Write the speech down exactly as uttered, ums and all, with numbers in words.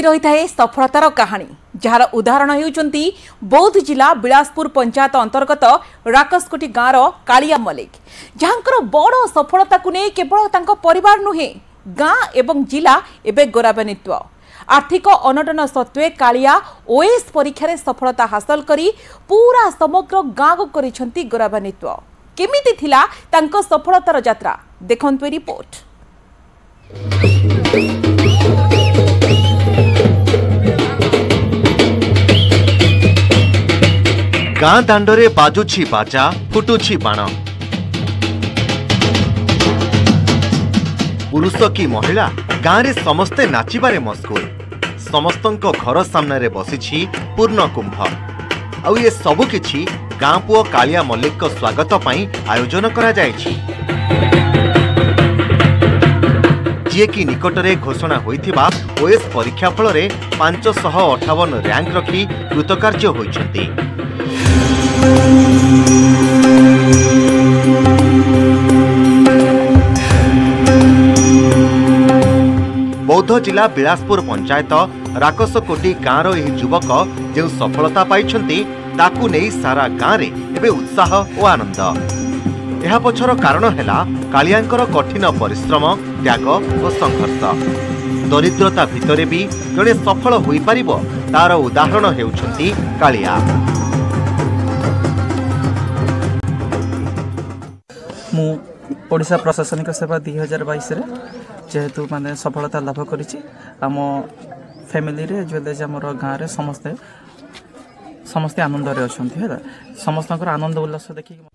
रही थाए सफलतार कहानी जार उदाहरण होउचंती बौद्ध जिला बिलासपुर पंचायत अंतर्गत राकसकोटी गाँवर कालिया मल्लिक जहांकर बड़ सफलता को नहीं केवल तांको परिवार नुहे गाँ एवं जिला एवं गौरवान्वित। आर्थिक अनटन सत्वे कालिया ओएस परीक्षा रे सफलता हासिल करी पूरा समग्र गाँ को करिसंती गौरवान्वित। केमिति थिला तांको सफलतार यात्रा देखंतु रिपोर्ट। गाँ दाण्डरे बाजुछि बाजा फुटुछि बाण पुरुष कि महिला गाँव में समस्ते नाचिबारे मस्गुल समस्तंको घर सामने बसिछि पूर्ण कुंभ आउ ये सबु किछि गाँ पुओ कालिया मल्लिक को स्वागत पाई आयोजन करा जायछि। जे कि निकटरे घोषणा होइथिबा ओएस परीक्षा फल रे पाँच सौ अठावन रैंक रखी कृतकार्य होइछंती। बौद्ध जिला बिलासपुर पंचायत राकसकोटी गाँवर यह युवक जो सफलता पाइछंती ताकू नहीं सारा गाँव में एबे उत्साह और आनंद। यह पछर कारण हैला कालियांकर कठिन परिश्रम त्याग और संघर्ष। दरिद्रता भितरे भी जड़े सफल हो पारिबो तार उदाहरण हेउछंती कालिया। मु ओडिशा प्रशासनिक सेवा दुई हजार बैश जेहेतु मैंने सफलता लाभ करिछि आम फैमिली रे जो आम गाँव में समस्ते समस्ते आनंद रे अछंती है समस्त आनंद उल्लास देखिक